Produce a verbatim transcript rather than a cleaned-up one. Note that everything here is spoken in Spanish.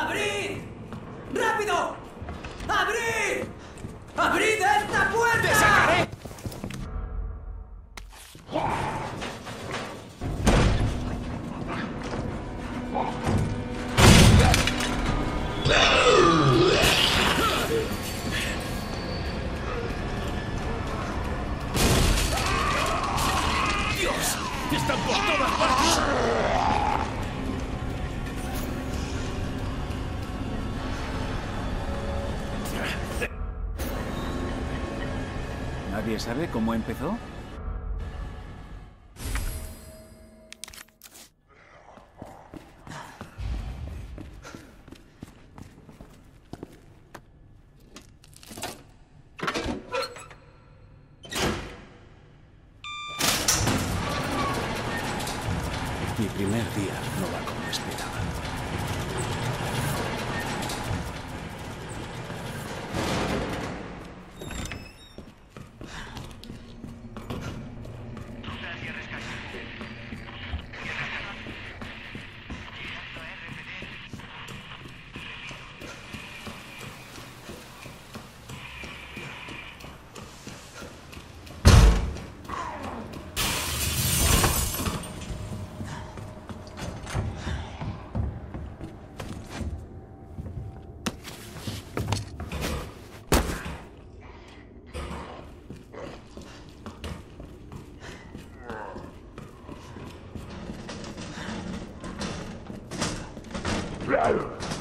¡Abrid! ¡Rápido! ¡Abrid! ¡Abrid esta puerta! ¡Te sacaré! ¡Están por todas partes! ¿Nadie sabe cómo empezó? Mi primer día no va como esperaba. Claro.